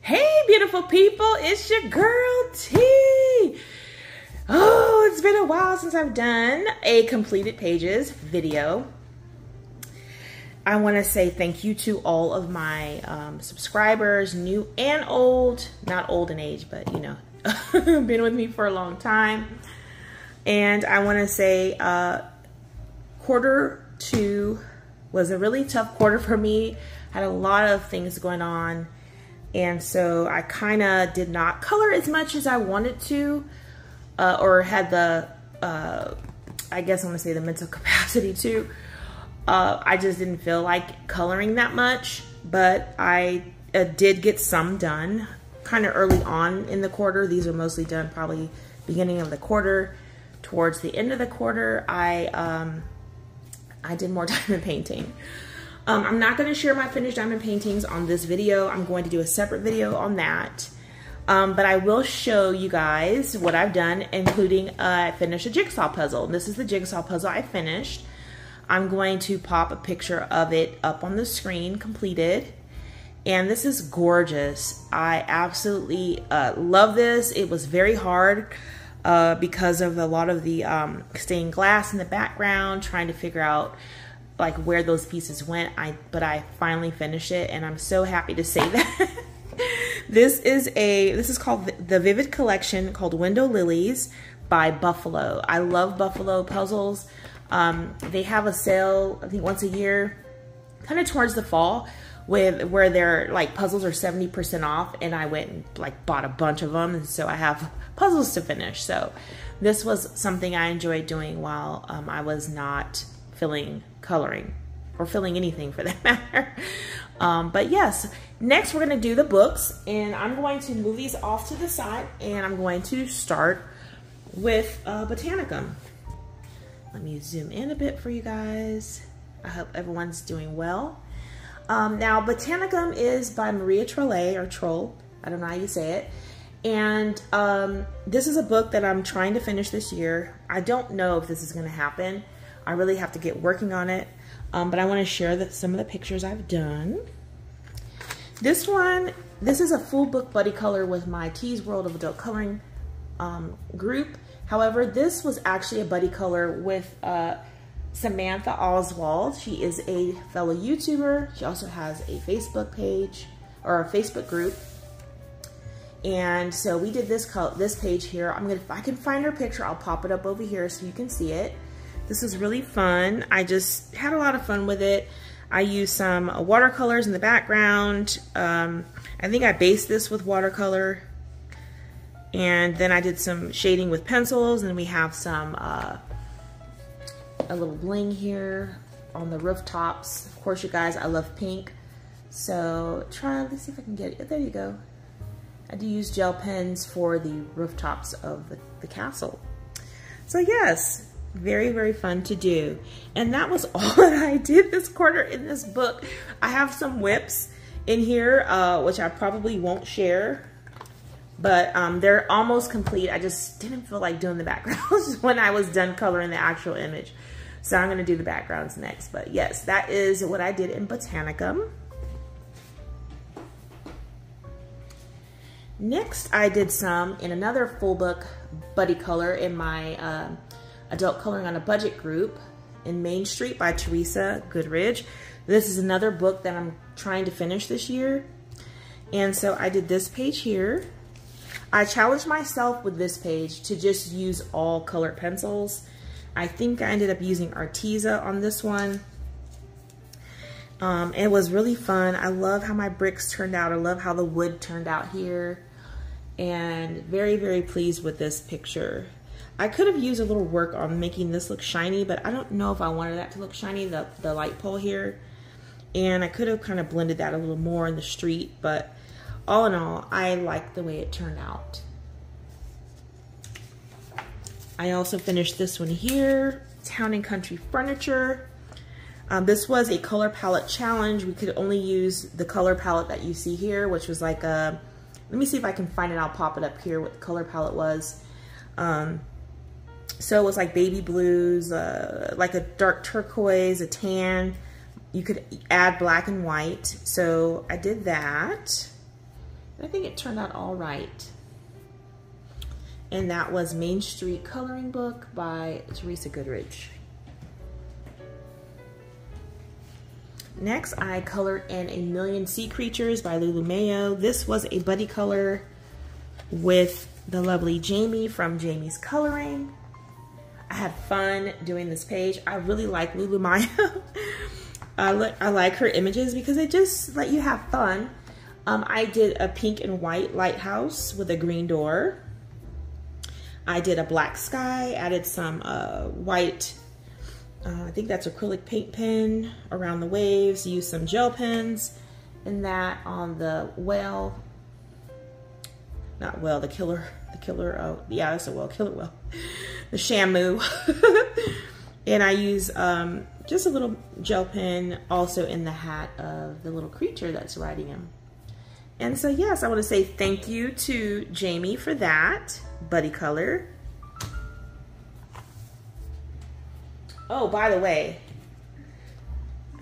Hey, beautiful people, it's your girl T. Oh, it's been a while since I've done a completed pages video. I want to say thank you to all of my subscribers, new and old, not old in age, but you know, been with me for a long time. And I want to say quarter two was a really tough quarter for me. I had a lot of things going on. And so I kind of did not color as much as I wanted to, or had the, I guess I want to say the mental capacity to. I just didn't feel like coloring that much, but I did get some done kind of early on in the quarter. These are mostly done probably beginning of the quarter. Towards the end of the quarter, I did more diamond painting. I'm not going to share my finished diamond paintings on this video. I'm going to do a separate video on that. But I will show you guys what I've done, including I finished a jigsaw puzzle. This is the jigsaw puzzle I finished. I'm going to pop a picture of it up on the screen, completed. And this is gorgeous. I absolutely love this. It was very hard because of a lot of the stained glass in the background, trying to figure out like where those pieces went, but I finally finished it, and I'm so happy to say that. This is called the Vivid Collection, called Window Lilies by Buffalo. I love Buffalo puzzles. They have a sale, I think once a year, kind of towards the fall, where their like puzzles are 70% off, and I went and like bought a bunch of them, and so I have puzzles to finish. So this was something I enjoyed doing while I was not filling coloring or filling anything for that matter. But yes, next we're going to do the books, and I'm going to move these off to the side, and I'm going to start with Botanicum. Let me zoom in a bit for you guys. I hope everyone's doing well. Now, Botanicum is by Maria Trolle, or Troll, I don't know how you say it. And this is a book that I'm trying to finish this year. I don't know if this is going to happen. I really have to get working on it, but I want to share some of the pictures I've done. This is a full book buddy color with my T's World of Adult Coloring group. However, this was actually a buddy color with Samantha Oswald. She is a fellow YouTuber. She also has a Facebook page or a Facebook group. And so we did this page here. If I can find her picture, I'll pop it up over here so you can see it. This is really fun. I just had a lot of fun with it. I used some watercolors in the background. I think I based this with watercolor. And then I did some shading with pencils, and we have some, a little bling here on the rooftops. Of course, you guys, I love pink. So let's see if I can get it. There you go. I do use gel pens for the rooftops of the castle. So yes, very, very fun to do. And that was all that I did this quarter in this book. I have some whips in here, which I probably won't share. But they're almost complete. I just didn't feel like doing the backgrounds when I was done coloring the actual image. So I'm gonna do the backgrounds next. But yes, that is what I did in Botanicum. Next, I did some in another full book buddy color in my Adult Coloring on a Budget group in Main Street by Teresa Goodridge. This is another book that I'm trying to finish this year. And so I did this page here. I challenged myself with this page to just use all colored pencils. I think I ended up using Arteza on this one. It was really fun. I love how my bricks turned out. I love how the wood turned out here. And very, very pleased with this picture. I could have used a little work on making this look shiny, but I don't know if I wanted that to look shiny, the light pole here. And I could have kind of blended that a little more in the street, but all in all, I like the way it turned out. I also finished this one here, Town and Country Furniture. This was a color palette challenge. We could only use the color palette that you see here, which was like a, let me see if I can find it. I'll pop it up here what the color palette was. So it was like baby blues, like a dark turquoise, a tan. You could add black and white. So I did that. I think it turned out all right. And that was Main Street Coloring Book by Teresa Goodridge. Next, I colored in A Million Sea Creatures by Lulu Mayo. This was a buddy color with the lovely Jamie from Jamie's Coloring. I had fun doing this page. I really like Lulu Mayo. I like her images because they just let you have fun. I did a pink and white lighthouse with a green door. I did a black sky, added some white, I think that's acrylic paint pen around the waves, used some gel pens and that on the whale, the killer, oh yeah, that's a whale, killer whale, the Shamu. And I use just a little gel pen also in the hat of the little creature that's riding him. And so yes, I want to say thank you to Jamie for that buddy color. Oh, by the way,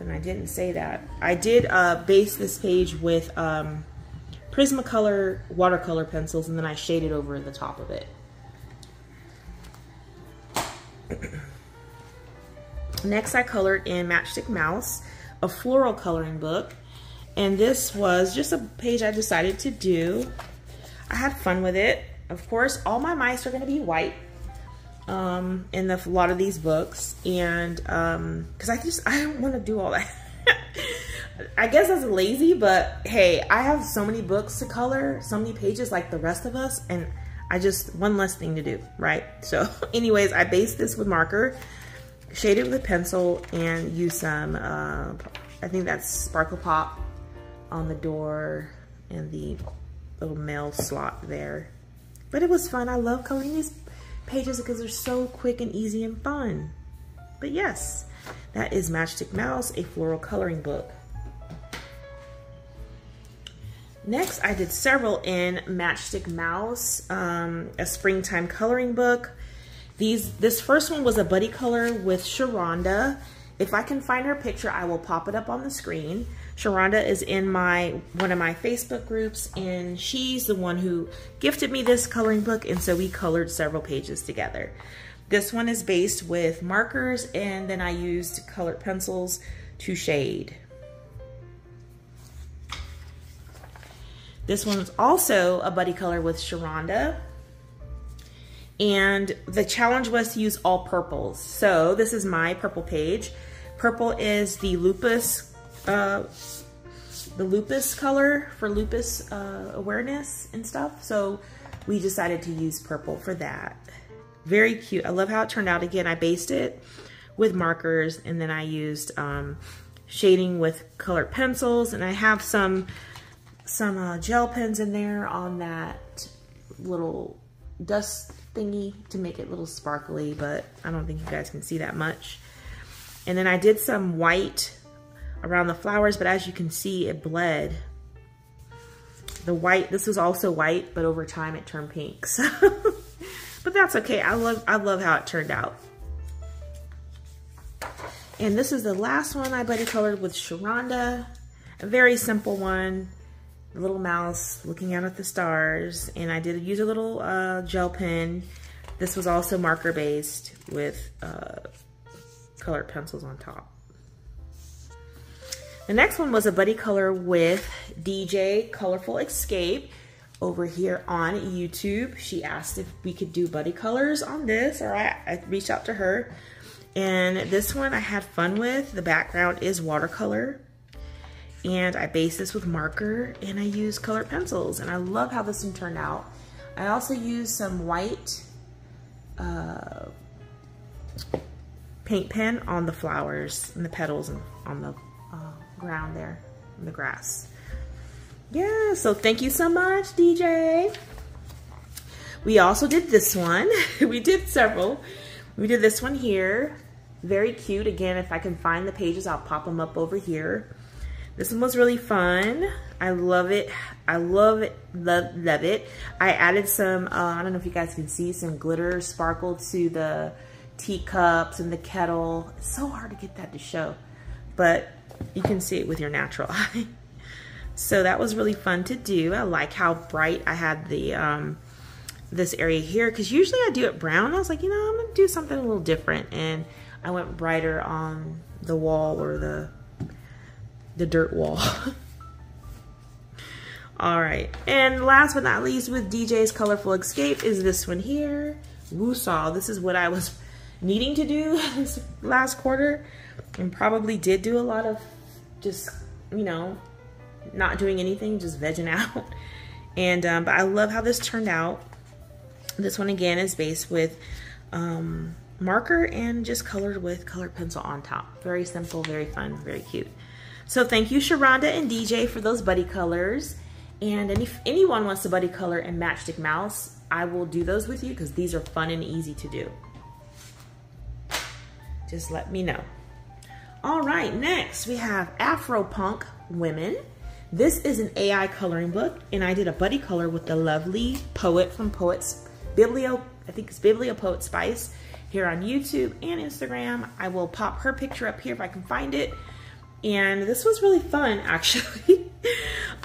and I didn't say that, I did base this page with Prismacolor watercolor pencils and then I shaded over the top of it. Next I colored in Matchstick Mouse, a floral coloring book, and this was just a page I decided to do. I had fun with it. Of course, all my mice are going to be white in a lot of these books, and because I don't want to do all that. I guess that's lazy, but hey, I have so many books to color, so many pages like the rest of us, and I just one less thing to do, right? So anyways, I based this with marker, shaded with pencil, and used some I think that's Sparkle Pop on the door and the little mail slot there. But it was fun. I love coloring these pages because they're so quick and easy and fun. But yes, that is Matchstick Mouse, a floral coloring book. Next, I did several in Matchstick Mouse, a springtime coloring book. This first one was a buddy color with Sharonda. If I can find her picture, I will pop it up on the screen. Sharonda is in one of my Facebook groups, and she's the one who gifted me this coloring book, and so we colored several pages together. This one is based with markers, and then I used colored pencils to shade. This one was also a buddy color with Sharonda, and the challenge was to use all purples. So this is my purple page. Purple is the lupus color for lupus awareness and stuff. So we decided to use purple for that. Very cute. I love how it turned out. Again, I based it with markers and then I used shading with colored pencils, and I have some gel pens in there on that little dust thingy to make it a little sparkly, but I don't think you guys can see that much. And then I did some white around the flowers, but as you can see, it bled. The white, this was also white, but over time it turned pink. So, but that's okay. I love how it turned out. And this is the last one I buddy colored with Sharonda. A very simple one. A little mouse looking out at the stars, and I did use a little gel pen. This was also marker based with colored pencils on top. The next one was a buddy color with DJ Colorful Escape over here on YouTube. She asked if we could do buddy colors on this, or I reached out to her. And this one I had fun with. The background is watercolor. And I based this with marker and I used colored pencils. And I love how this one turned out. I also used some white paint pen on the flowers and the petals and on the ground there in the grass. Yeah, so thank you so much, DJ. We also did this one. We did several. We did this one here. Very cute. Again, if I can find the pages, I'll pop them up over here. This one was really fun. I love it. I love it. Love it. I added some, I don't know if you guys can see, some glitter sparkle to the teacups and the kettle. It's so hard to get that to show, but you can see it with your natural eye. So that was really fun to do. I like how bright I had the this area here, because usually I do it brown. I was like, you know, I'm gonna do something a little different, and I went brighter on the wall, or the dirt wall. All right, and last but not least with DJ's Colorful Escape is this one here, Woosaw. This is what I was needing to do this last quarter, and probably did do a lot of just, you know, not doing anything, just vegging out. And but I love how this turned out. This one again is based with marker and just colored with colored pencil on top. Very simple, very fun, very cute. So thank you, Sharonda and DJ, for those buddy colors. And if anyone wants to buddy color in Matchstick Mouse, I will do those with you, because these are fun and easy to do. Just let me know. All right, next we have Afropunk Women. This is an AI coloring book, and I did a buddy color with the lovely Poet from Poet's Biblio, I think it's Biblio Poet Spice, here on YouTube and Instagram. I will pop her picture up here if I can find it. And this was really fun, actually.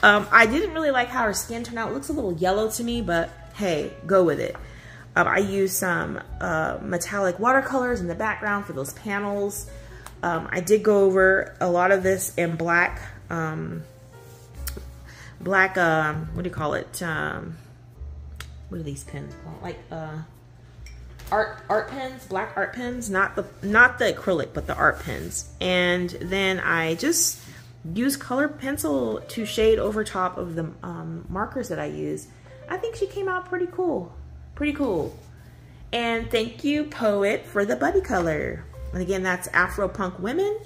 I didn't really like how her skin turned out. It looks a little yellow to me, but hey, go with it. I used some metallic watercolors in the background for those panels. I did go over a lot of this in black, what do you call it? What are these pens called? Like art pens, black art pens, not the acrylic, but the art pens. And then I just use colored pencil to shade over top of the markers that I use. I think she came out pretty cool, pretty cool. And thank you, Poet, for the buddy color. And again, that's Afropunk Women.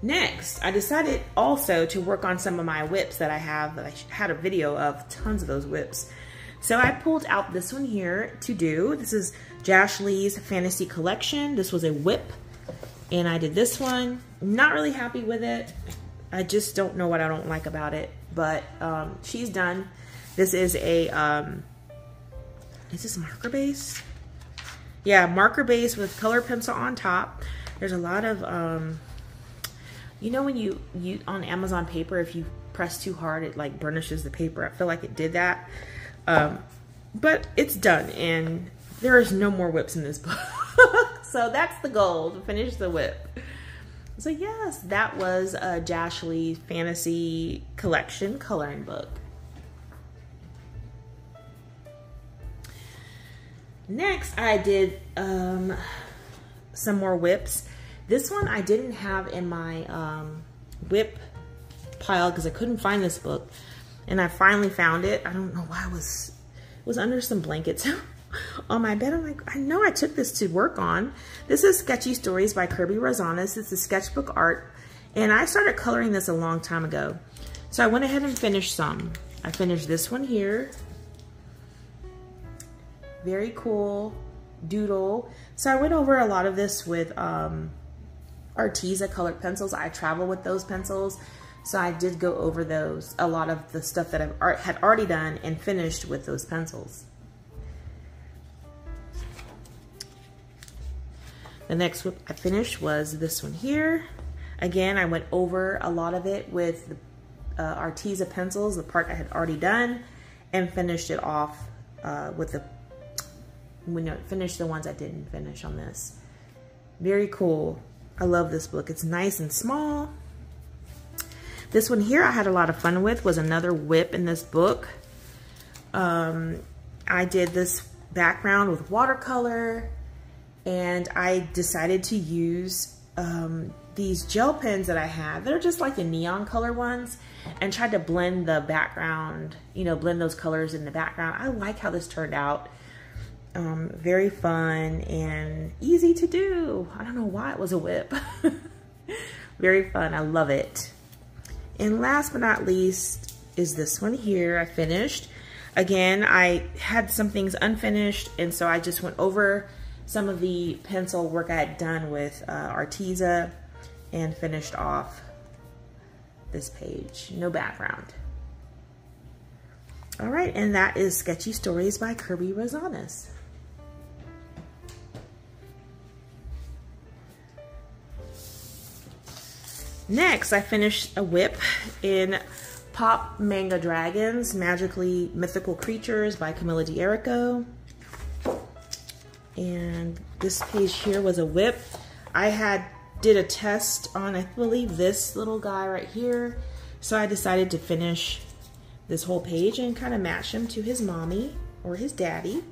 Next, I decided also to work on some of my whips that I have, that I had a video of, tons of those whips. So I pulled out this one here to do. This is Jash Lee's Fantasy Collection. This was a whip, and I did this one. Not really happy with it. I just don't know what I don't like about it, but she's done. This is a, is this marker base? Yeah, marker base with color pencil on top. There's a lot of, you know, when you on Amazon paper, if you press too hard, it like burnishes the paper. I feel like it did that. But it's done, and there is no more whips in this book. So that's the goal, to finish the whip. So yes, that was Jash Lee's Fantasy Collection coloring book. Next, I did some more whips. This one I didn't have in my whip pile because I couldn't find this book, and I finally found it. I don't know why, it was under some blankets on my bed. I'm like, I know I took this to work on. This is Sketchy Stories by Kirby Rosanes. It's a sketchbook art, and I started coloring this a long time ago. So I went ahead and finished some. I finished this one here. Very cool doodle. So I went over a lot of this with Arteza colored pencils. I travel with those pencils, so I did go over those, a lot of the stuff that I've had already done and finished with those pencils. The next whip I finished was this one here. Again, I went over a lot of it with the Arteza pencils, the part I had already done, and finished it off with the, finished the ones I didn't finish on this. Very cool. I love this book. It's nice and small. This one here I had a lot of fun with, was another whip in this book. I did this background with watercolor, and I decided to use these gel pens that I have. They're just like the neon color ones, and tried to blend the background, you know, blend those colors in the background. I like how this turned out. Very fun and easy to do. I don't know why it was a whip. Very fun. I love it. And last but not least is this one here I finished. Again, I had some things unfinished, and so I just went over some of the pencil work I had done with Arteza and finished off this page. No background. All right, and that is Sketchy Stories by Kirby Rosanes. Next, I finished a whip in Pop Manga Dragons, Magically Mythical Creatures by Camilla d'Errico. And this page here was a whip. I did a test on, I believe, this little guy right here. So I decided to finish this whole page and kind of match him to his mommy or his daddy.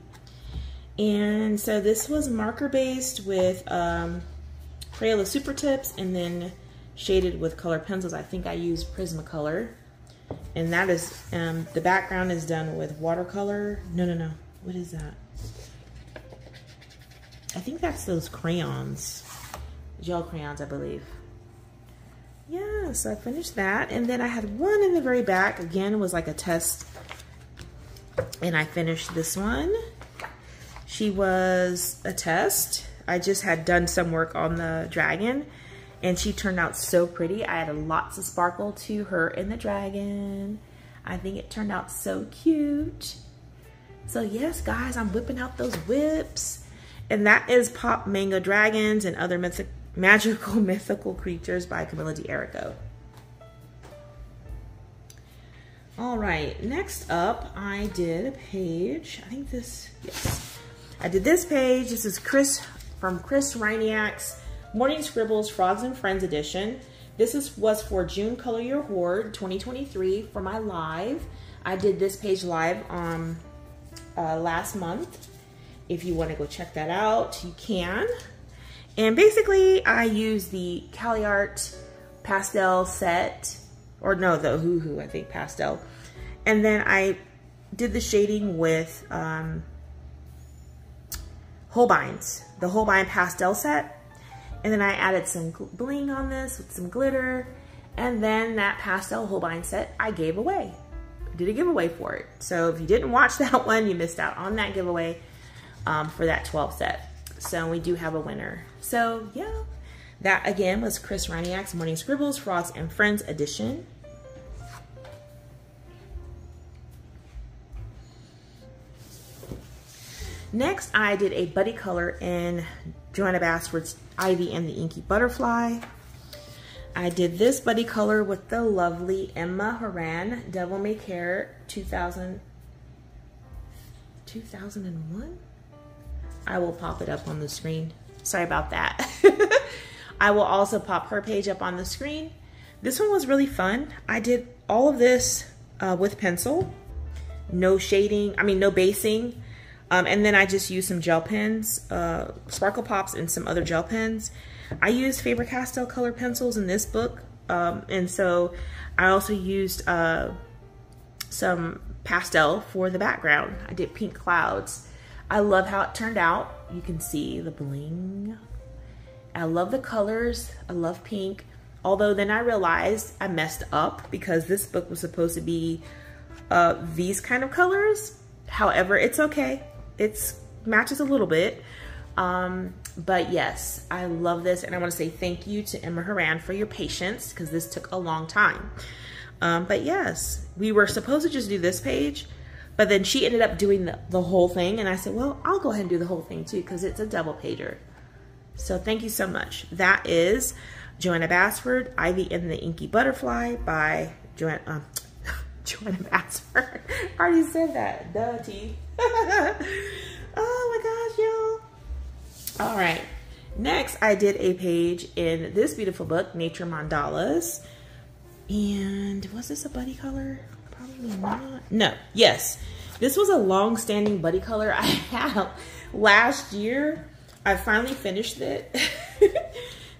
And so this was marker based with Crayola Super Tips and then shaded with color pencils. I think I used Prismacolor. And that is, the background is done with watercolor. No. What is that? I think that's those crayons. Gel crayons, I believe. Yeah, so I finished that. And then I had one in the very back. Again, was like a test. And I finished this one. She was a test. I just had done some work on the dragon. And she turned out so pretty. I added lots of sparkle to her and the dragon. I think it turned out so cute. So yes, guys, I'm whipping out those whips. And that is Pop Manga Dragons and Other Magical Mythical Creatures by Camilla d'Errico. All right, next up, I did a page. I think this, yes. I did this page. This is from Chris Ryniak's Morning Scribbles Frogs and Friends edition. This was for June Color Your Hoard 2023 for my live. I did this page live last month. If you want to go check that out, you can. And basically, I used the CaliArt pastel set, or no, the Hoo-Hoo, I think, pastel. And then I did the shading with Holbeins, the Holbein pastel set. And then I added some bling on this with some glitter. And then that pastel Holbein set I gave away. I did a giveaway for it. So if you didn't watch that one, you missed out on that giveaway for that 12 set. So we do have a winner. So yeah, that again was Chris Ryniak's Morning Scribbles Frogs and Friends edition. Next, I did a buddy color in Johanna Basford's Ivy and the Inky Butterfly. I did this buddy color with the lovely Emma Haran, Devil May Care 2001? I will pop it up on the screen. Sorry about that. I will also pop her page up on the screen. This one was really fun. I did all of this with pencil. No shading, I mean no basing. And then I just used some gel pens, Sparkle Pops and some other gel pens. I used Faber-Castell color pencils in this book. And so I also used some pastel for the background. I did pink clouds. I love how it turned out. You can see the bling. I love the colors. I love pink. Although then I realized I messed up because this book was supposed to be these kind of colors. However, it's okay. It matches a little bit, but yes, I love this, and I want to say thank you to Emma Haran for your patience because this took a long time. But yes, we were supposed to just do this page, but then she ended up doing the whole thing, and I said, well, I'll go ahead and do the whole thing too because it's a double pager. So thank you so much. That is Johanna Basford, Ivy and the Inky Butterfly by Johanna Basford. I already said that. Duh, T. Oh my gosh, y'all. All right. Next, I did a page in this beautiful book, Nature Mandalas. And was this a buddy color? Probably not. No. Yes. This was a long-standing buddy color I had last year. I finally finished it.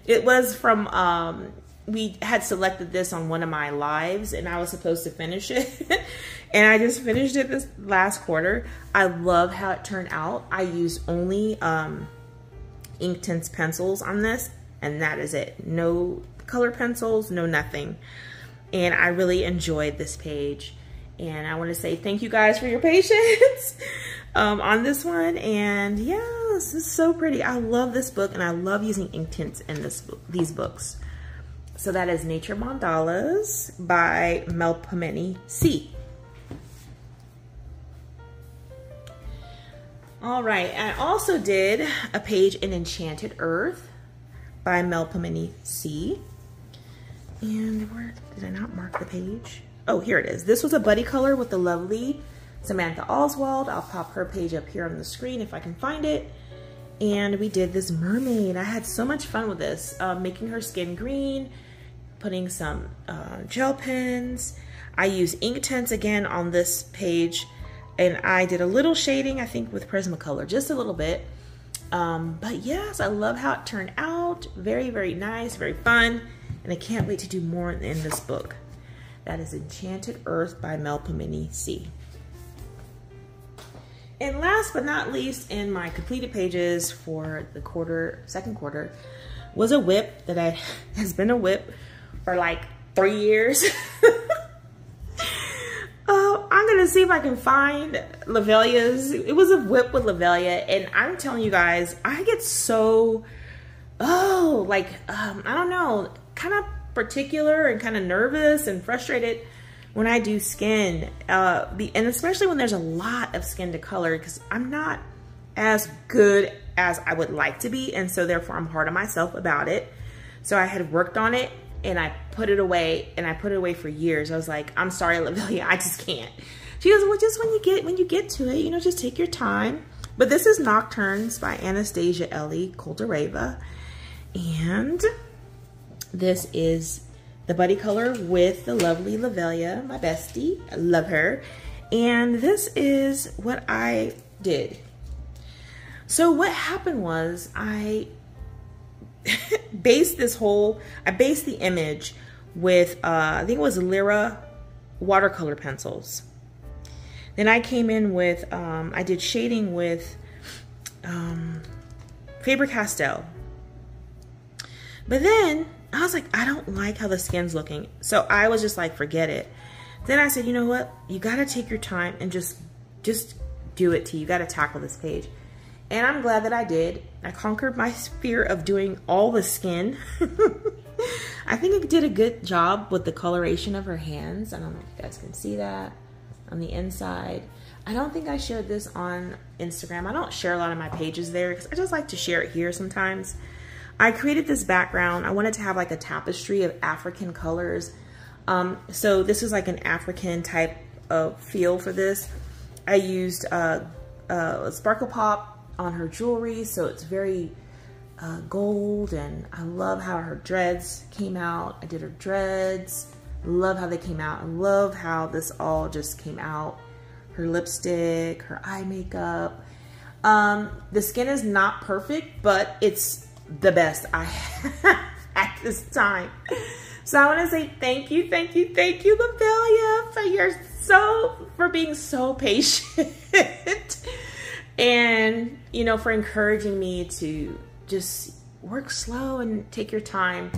It was from... we had selected this on one of my lives and I was supposed to finish it. And I just finished it this last quarter. I love how it turned out. I used only Inktense pencils on this and that is it. No color pencils, no nothing. And I really enjoyed this page. And I want to say thank you guys for your patience on this one. And yeah, this is so pretty. I love this book and I love using Inktense in these books. So that is Nature Mandalas by Melpomeni C. All right, I also did a page in Enchanted Earth by Melpomeni C. And where did I not mark the page? Oh, here it is. This was a buddy color with the lovely Samantha Oswald. I'll pop her page up here on the screen if I can find it. And we did this mermaid. I had so much fun with this, making her skin green, putting some gel pens. I use Inktense again on this page, and I did a little shading, I think, with Prismacolor, just a little bit. But yes, I love how it turned out. Very, very nice, very fun. And I can't wait to do more in this book. That is Enchanted Earth by Melpomeni C. And last but not least, in my completed pages for the second quarter, was a whip that has been a whip for like 3 years. I'm gonna see if I can find Lovella's. It was a whip with Lovella, and I'm telling you guys, I get so, I don't know, kind of particular and kind of nervous and frustrated when I do skin, and especially when there's a lot of skin to color, because I'm not as good as I would like to be, and so therefore I'm hard on myself about it. So I had worked on it, and I put it away, and I put it away for years. I was like, I'm sorry, Lovelia, I just can't. She goes, well, just when you get to it, you know, just take your time. But this is Nocturnes by Anastasia Ellie Calderava, and this is the buddy color with the lovely Lovella, my bestie. I love her. And this is what I did. So what happened was I based I based the image with, I think it was Lyra watercolor pencils. Then I came in with, I did shading with Faber-Castell. But then I was like, I don't like how the skin's looking. So I was just like, forget it. Then I said, you know what? You gotta take your time and just do it till you gotta tackle this page. And I'm glad that I did. I conquered my fear of doing all the skin. I think I did a good job with the coloration of her hands. I don't know if you guys can see that on the inside. I don't think I shared this on Instagram. I don't share a lot of my pages there because I just like to share it here sometimes. I created this background. I wanted to have like a tapestry of African colors. So this is like an African type of feel for this. I used Sparkle Pop on her jewelry. So it's very gold, and I love how her dreads came out. I did her dreads. Love how they came out. I love how this all just came out. Her lipstick, her eye makeup. The skin is not perfect, but it's the best I have at this time. So I want to say thank you, Lovelia, for being so patient and, you know, for encouraging me to just work slow and take your time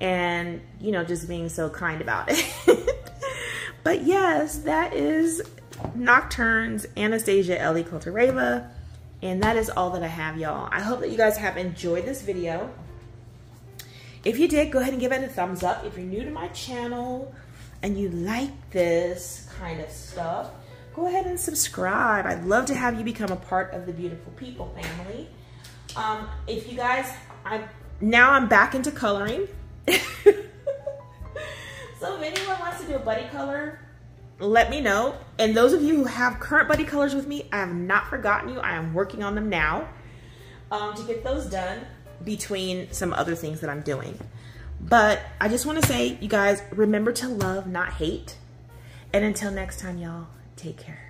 and, you know, just being so kind about it. But yes, that is Nocturnes, Anastasia Ellie Calderava. And that is all that I have, y'all. I hope that you guys have enjoyed this video. If you did, go ahead and give it a thumbs up. If you're new to my channel and you like this kind of stuff, go ahead and subscribe. I'd love to have you become a part of the Beautiful People family. If you guys, I'm back into coloring. So if anyone wants to do a buddy color, let me know. And those of you who have current buddy colors with me, I have not forgotten you. I am working on them now to get those done between some other things that I'm doing. But I just want to say, you guys, remember to love, not hate. And until next time, y'all, take care.